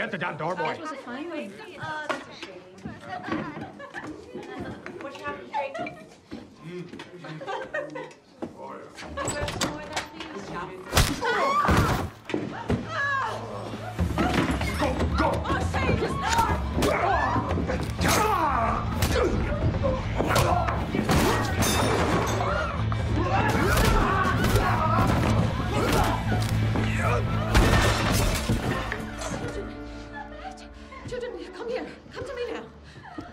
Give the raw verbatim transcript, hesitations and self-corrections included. Get the damn door, boy. Was it fine? Uh, that's a shame. What you have to drink? Mm. Oh, yeah. First more that, please. Yeah. Go, go. Oh, say it just Children, come here. Come to me now.